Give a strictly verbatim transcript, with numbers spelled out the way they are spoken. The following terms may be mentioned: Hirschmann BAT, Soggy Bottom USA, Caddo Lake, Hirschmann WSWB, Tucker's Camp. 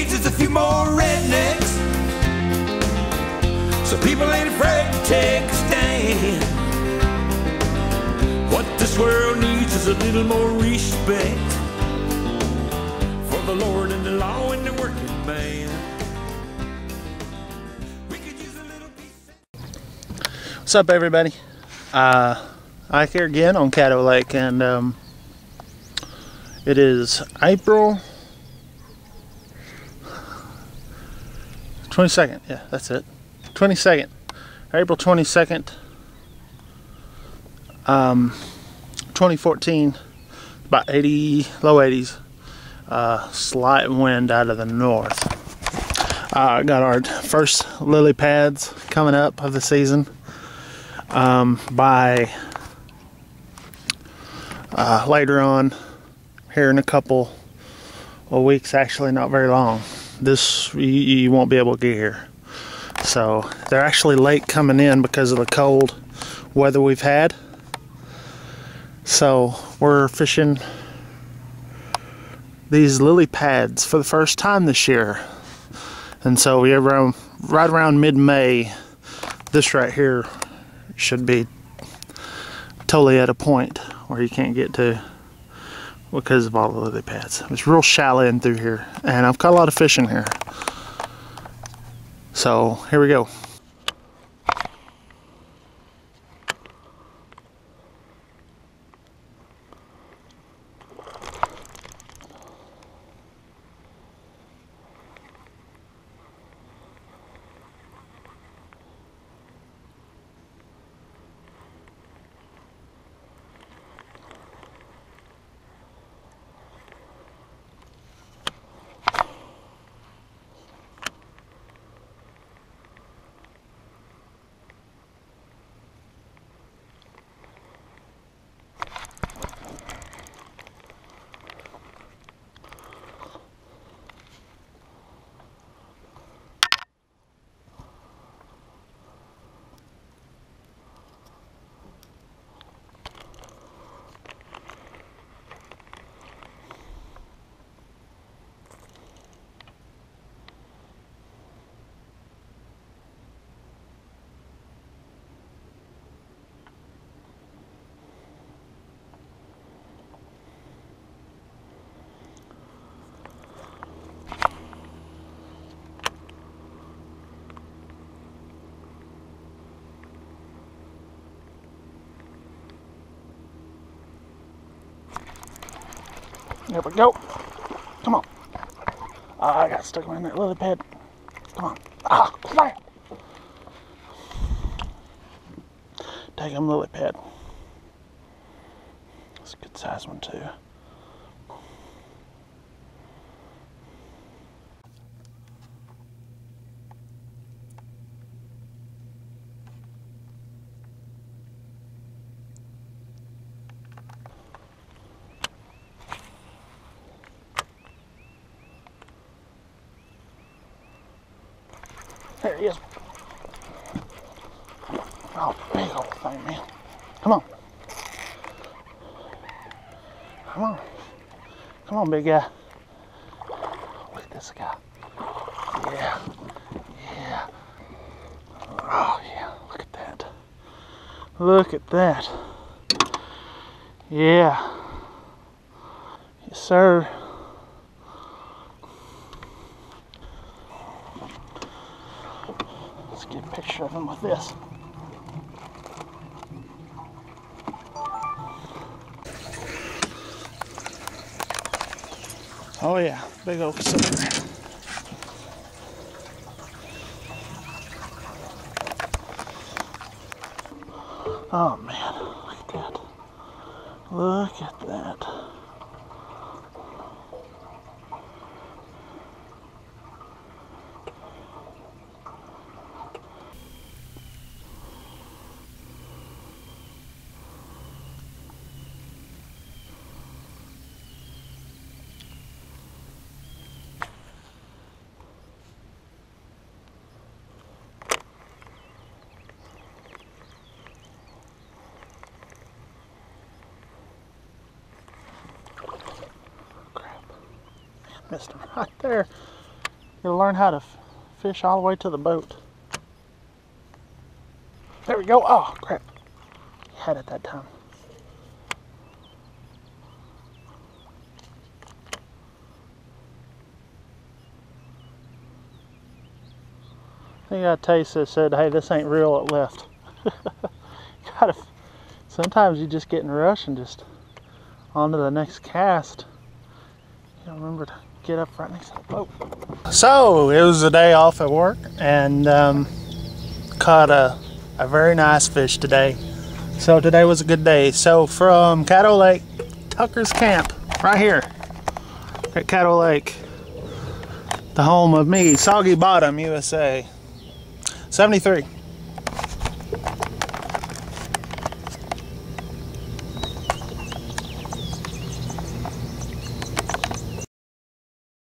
needs is a few more rednecks, so people ain't afraid to take a stand. What this world needs is a little more respect for the Lord and the law and the working man. We could use a little peace. What's up, everybody? Uh, I'm here again on Caddo Lake, and um, it is April twenty-second, yeah, that's it. twenty-second, April twenty-second, um, twenty fourteen, about eighty, low eighties, uh, slight wind out of the north. Uh, got our first lily pads coming up of the season um, by uh, later on here in a couple of weeks, actually not very long. This you, you won't be able to get here, so they're actually late coming in because of the cold weather we've had. So we're fishing these lily pads for the first time this year, and so we around right around mid-May. This right here should be totally at a point where you can't get to because of all the lily pads. It's real shallow in through here, and I've caught a lot of fish in here. So here we go. There we go. Come on. Oh, I got stuck in that lily pad. Come on. Ah, fire. Take him, lily pad. That's a good size one, too. There he is. Oh, big old thing, man. Come on. Come on. Come on, big guy. Look at this guy. Yeah. Yeah. Oh, yeah. Look at that. Look at that. Yeah. Yes, sir. Let's get a picture of him with this. Oh yeah, big old sucker. Oh man, look at that. Look at that. Missed him right there. You'll learn how to f fish all the way to the boat. There we go. Oh, crap. You had it that time. I think I got a taste that said, hey, this ain't real, it left. Gotta, sometimes you just get in a rush and just onto the next cast. You don't remember to get up right next to the boat. So it was a day off at work, and um, caught a, a very nice fish today. So today was a good day. So from Caddo Lake, Tucker's Camp, right here at Caddo Lake, the home of me, Soggy Bottom U S A, seventy-three.